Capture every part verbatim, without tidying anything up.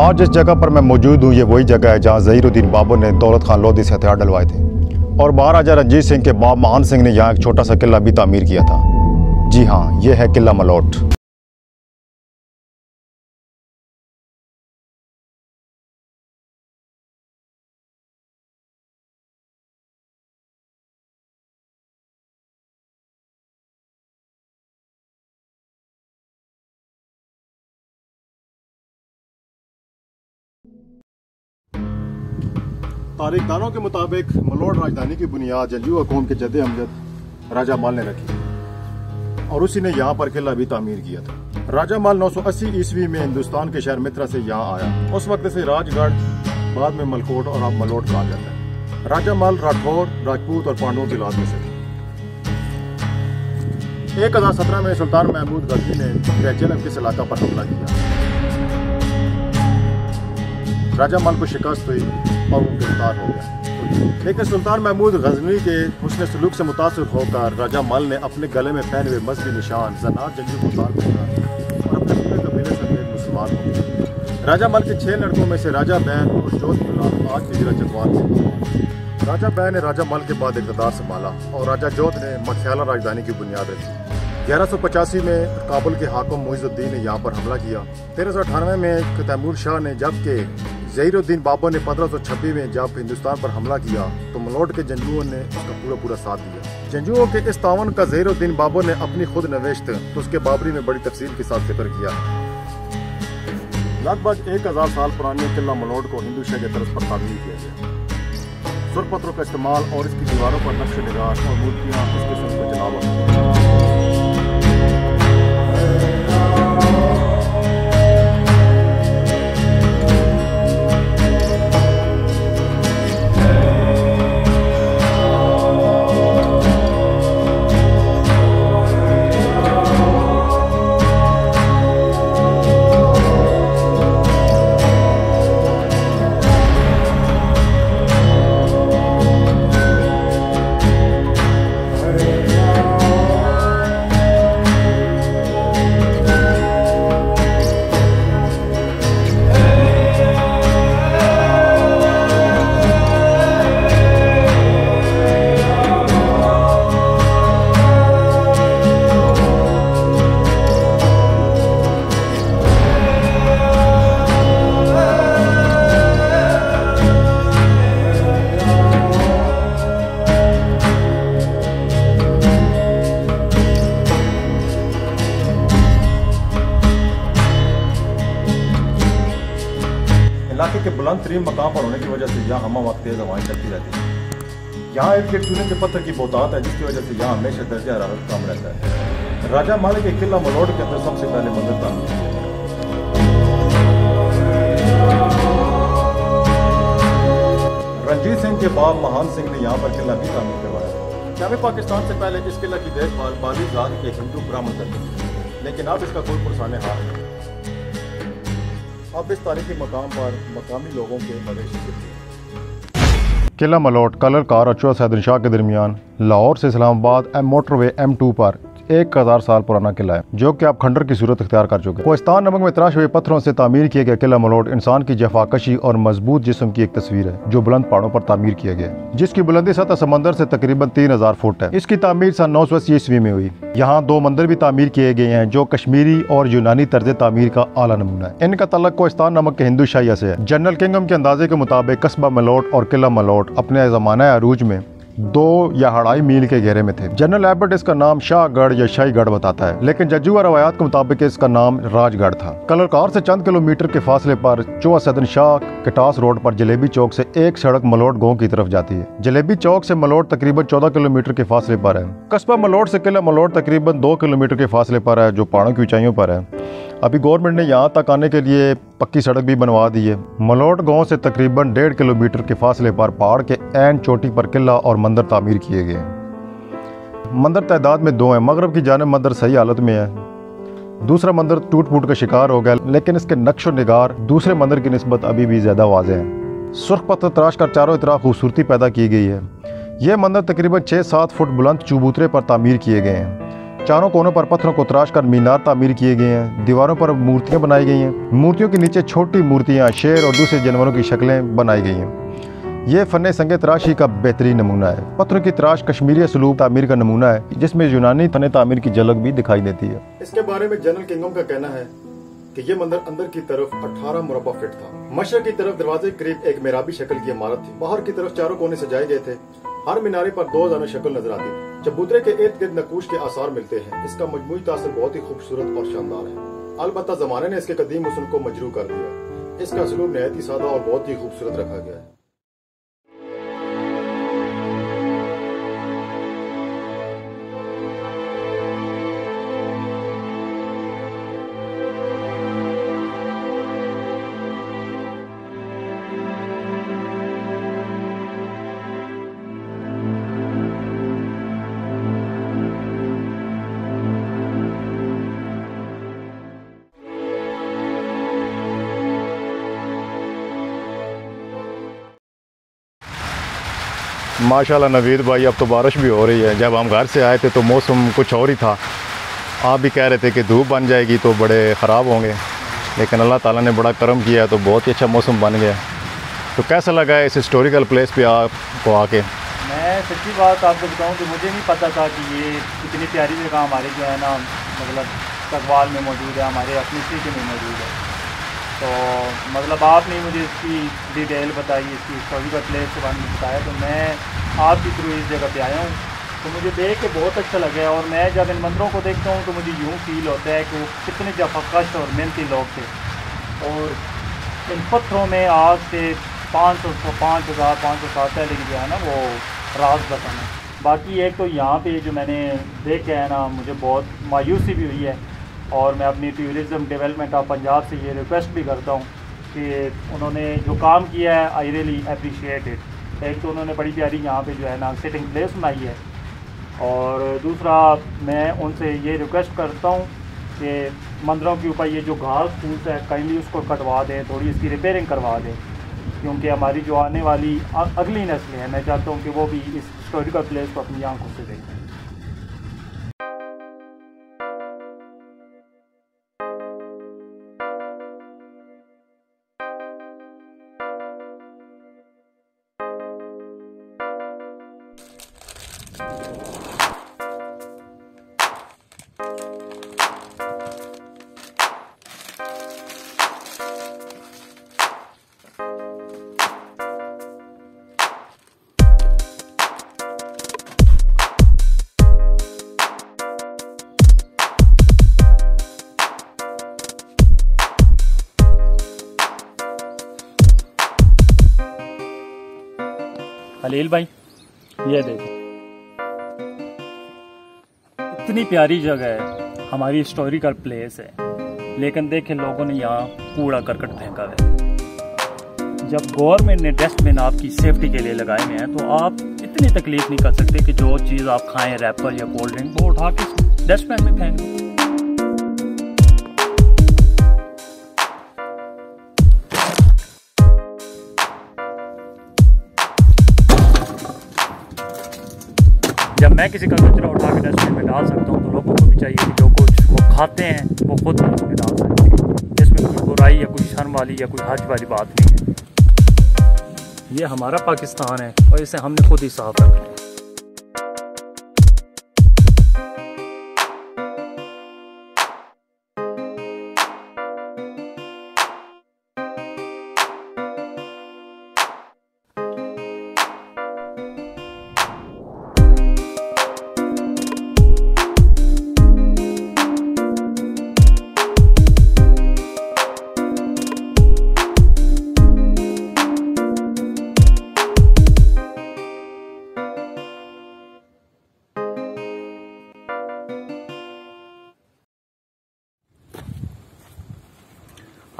आज जिस जगह पर मैं मौजूद हूँ ये वही जगह है जहाँ ज़हीरुद्दीन बाबर ने दौलत खान लोधी से हथियार डलवाए थे और महाराजा रणजीत सिंह के बाप महान सिंह ने यहाँ एक छोटा सा किला भी तामीर किया था। जी हाँ, यह है किला मलोट। तारीखदानों के मुताबिक मलोट राजधानी की बुनियाद जलजू हुकूम के जद अमजद राजा माल ने रखी और उसी ने यहाँ पर किला भी तामीर किया था। राजा माल नौ सौ अस्सी ईस्वी में हिंदुस्तान के शहर मित्रा से यहाँ आया। उस वक्त इसे राजगढ़, बाद में मलकोट और अब मलोट कहा जाता है। राजा माल राठौर, राजपूत और पांडवों के लाद में से थे। एक हजार सत्रह में सुल्तान महमूद गर्फी ने ग्रेजुएल किस इलाका पर हमला किया। राजा माल को शिकस्त हुई और वो गिरफ्तार हो गया, लेकिन सुल्तान महमूद गजनवी के हुस्न सलूक से मुतासर होकर राजा माल ने अपने गले में पहने हुए मजहबी निशान जनात जंगी को उतार दिया और अपने पूरे कबीले समेत मुसलमान हो गए। राजा माल के छह लड़कों में से राजा बैन और जोत आज की जिला चतवाल से। राजा बैन ने राजा माल के बाद इकतदार संभाला और राजा जोत ने मख्याला राजधानी की बुनियाद रखी। ग्यारह सौ पचासी में काबुल के हाकिम मुइजुद्दीन ने यहाँ पर हमला किया। तेरह सौ अठानवे में तैमूर शाह ने, जबकि ज़हीरुद्दीन बाबर ने पंद्रह सौ छब्बीस में जब हिंदुस्तान पर हमला किया तो मलोट के जंजुओं ने उसका पूरा पूरा साथ दिया। जंजुओं के इस तावन का ज़हीरुद्दीन बाबर ने अपनी खुद नवेश्त तो उसके बाबरी में बड़ी तफसील के साथ जिक्र किया। लगभग एक हजार साल पुराने किला मलोट को हिंदू शाह के तर्ज पर तामीर किया गया। सुरपत्रों का इस्तेमाल और इसकी दीवारों पर नक्श निगार और मूर्तियाँ इसके संग में जनाब के बुलंद तरीन मकाम पर होने की वजह से यहाँ हमा वक्त तेज हवाएं चलती रहती है। यहाँ एक चूने के पत्थर की बोतात है जिसकी वजह से यहाँ हमेशा दर्जा हरारत कम रहता है। राजा माल के किला मलोट के अंदर सबसे पहले मंदिर तामीर किया गया। रणजीत सिंह के बाप महान सिंह ने यहाँ पर किला भी तामीर करवाया। जामे पाकिस्तान से पहले इस किला की देखभाल बाबी जात के हिंदू ब्राह्मण करते थे, लेकिन अब इसका कोई पुरसान हाल है। अब इस तारीखी मकाम पर मकामी लोगों के मवेशी थे। किला मलोट कलर कहर और चौरा सैदुल शाह के दरमियान लाहौर से Islamabad M motorway M two पर एक हज़ार साल पुराना किला है जो कि आप खंडर की सूरत अख्तियार कर चुके हैं। कोहिस्तान नमक में तराश हुए पत्थरों से तामीर किया गया किला मलोट इंसान की जफाकशी और मजबूत जिस्म की एक तस्वीर है जो बुलंद पहाड़ों पर तामीर किया गया है, जिसकी बुलंदी सतह समंदर से तकरीबन तीन हज़ार फुट है। इसकी तामीर सन नौ सौ अस्सी ईस्वी में हुई। यहाँ दो मंदिर भी तामीर किए गए हैं जो कश्मीरी और यूनानी तर्ज तामीर का आला नमूना है। इनका तलक कोहिस्तान नमक के हिंदू शाइया से है। जनरल किंगम के अंदाजे के मुताबिक कस्बा मलोट और किला मलोट अपने जमाना अरूज में दो या अढ़ाई मील के घेरे में थे। जनरल एबर्ट इसका नाम शाहगढ़ या शाहीगढ़ बताता है, लेकिन जज्जुआ रवायात के मुताबिक इसका नाम राजगढ़ था। कलर कहर से चंद किलोमीटर के फासले पर चौरा सैदुल शाह कटास रोड पर जलेबी चौक से एक सड़क मलोट गांव की तरफ जाती है। जलेबी चौक से मलोट तकरीबन चौदह किलोमीटर के फासले पर है। कस्बा मलोट से किला मलोट तकरीबन दो किलोमीटर के फासले पर है जो पहाड़ों की ऊंचाइयों पर है। अभी गवर्नमेंट ने यहाँ तक आने के लिए पक्की सड़क भी बनवा दी है। मलोट गांव से तकरीबन डेढ़ किलोमीटर के फासले पर पहाड़ के एन चोटी पर किला और मंदिर तामीर किए गए। मंदिर तादाद में दो हैं। मगरब की जानिब मंदिर सही हालत में है, दूसरा मंदिर टूट फूट का शिकार हो गया, लेकिन इसके नक्श व निगार दूसरे मंदिर की निस्बत अभी भी ज़्यादा वाज़ेह है। सुर्ख पत्थर तराश कर चारों तरफ खूबसूरती पैदा की गई है। यह मंदिर तकरीबन छः सात फुट बुलंद चबूतरे पर तामीर किए गए हैं। चारों कोनों पर पत्थरों को तराशकर मीनार तामीर किए गए हैं। दीवारों पर मूर्तियाँ बनाई गई हैं। मूर्तियों के नीचे छोटी मूर्तियाँ, शेर और दूसरे जानवरों की शक्लें बनाई गई हैं। ये फ़न संग तराशी का बेहतरीन नमूना है। पत्थरों की तराश कश्मीरी सलूब तामीर का नमूना है, जिसमें यूनानी फन तामीर की झलक भी दिखाई देती है। इसके बारे में जनरल किंगम का कहना है कि ये मंदिर अंदर की तरफ अठारह मुरब्बा फीट था। मशरक की तरफ दरवाजे के करीब एक मेराबी शक्ल की इमारत थी। बाहर की तरफ चारों कोने सजाए गए थे। हर मीनारे पर दो जाना शक्ल नजर आती। चबूतरे के इर्द गिर्द नकूश के आसार मिलते हैं। इसका मजमू तासर बहुत ही खूबसूरत और शानदार है। अलबत्ता जमाने ने इसके कदीम हुस्न को मजरू कर दिया। इसका सलूब नहायत ही सादा और बहुत ही खूबसूरत रखा गया है। माशाल्लाह नवीद भाई, अब तो बारिश भी हो रही है। जब हम घर से आए थे तो मौसम कुछ और ही था। आप भी कह रहे थे कि धूप बन जाएगी तो बड़े ख़राब होंगे, लेकिन अल्लाह ताला ने बड़ा करम किया तो बहुत ही अच्छा मौसम बन गया। तो कैसा लगा है इस हिस्टोरिकल प्लेस पे आपको आके? मैं सच्ची बात आपको बताऊँ कि मुझे नहीं पता था कि ये इतनी प्यारी जगह हमारे जो है ना मतलब तकवाल में मौजूद है, हमारे अपनी सिटी में मौजूद है। तो मतलब आपने मुझे इसकी डिटेल बताई, इसकी हिस्टोरिकल प्लेस के बारे में बताया, तो मैं आपके थ्रू इस जगह पे आया हूँ। तो मुझे देख के बहुत अच्छा लगा। और मैं जब इन मंदिरों को देखता हूँ तो मुझे यूँ फील होता है कि वो कितने जफाकश और मेहनती लोग थे, और इन पत्थरों में आज से पाँच सौ पाँच हज़ार पाँच सौ साल पहले की जो है ना वो राज बताना। बाकी एक तो यहाँ पर जो मैंने देख के है ना मुझे बहुत मायूसी भी हुई है, और मैं अपनी टूरिज़म डेवलपमेंट ऑफ पंजाब से ये रिक्वेस्ट भी करता हूँ कि उन्होंने जो काम किया है आई रियली अप्रिशिएट इट। एक तो उन्होंने बड़ी प्यारी यहाँ पे जो है ना सिटिंग प्लेस बनाई है, और दूसरा मैं उनसे ये रिक्वेस्ट करता हूँ कि मंदिरों के ऊपर ये जो घास फूस है काइंडली उसको कटवा दें, थोड़ी इसकी रिपेयरिंग करवा दें, क्योंकि हमारी जो आने वाली अगली नस्लें हैं मैं चाहता हूँ कि वो भी इस हिस्टोरिकल प्लेस को अपनी आँखों से देखें। हलील भाई ये देखो इतनी प्यारी जगह है, हमारी हिस्टोरिकल प्लेस है, लेकिन देखे लोगों ने यहाँ कूड़ा करकट फेंका है। जब गवर्नमेंट ने डस्टबिन आपकी सेफ्टी के लिए लगाए हुए हैं तो आप इतनी तकलीफ नहीं कर सकते कि जो चीज़ आप खाएं रैपर या कोल्ड ड्रिंक वो उठा के डस्टबिन में फेंकें। जब मैं किसी का कचरा उठा के डस्टबिन में डाल सकता हूँ तो लोगों को भी चाहिए कि जो कुछ वो खाते हैं वो खुद बना के डाल सकते हैं। इसमें कोई बुराई या कोई शर्म वाली या कोई हर्ज वाली बात नहीं है। ये हमारा पाकिस्तान है और इसे हमने खुद ही साफ रखना है।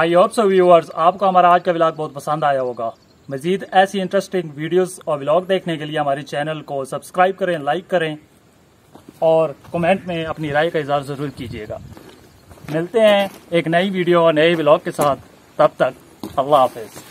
आई होप सो व्यूअर्स, आपको हमारा आज का व्लॉग बहुत पसंद आया होगा। मजीद ऐसी इंटरेस्टिंग वीडियोस और व्लॉग देखने के लिए हमारे चैनल को सब्सक्राइब करें, लाइक करें और कमेंट में अपनी राय का इजहार जरूर कीजिएगा। मिलते हैं एक नई वीडियो और नए व्लॉग के साथ, तब तक अल्लाह हाफिज।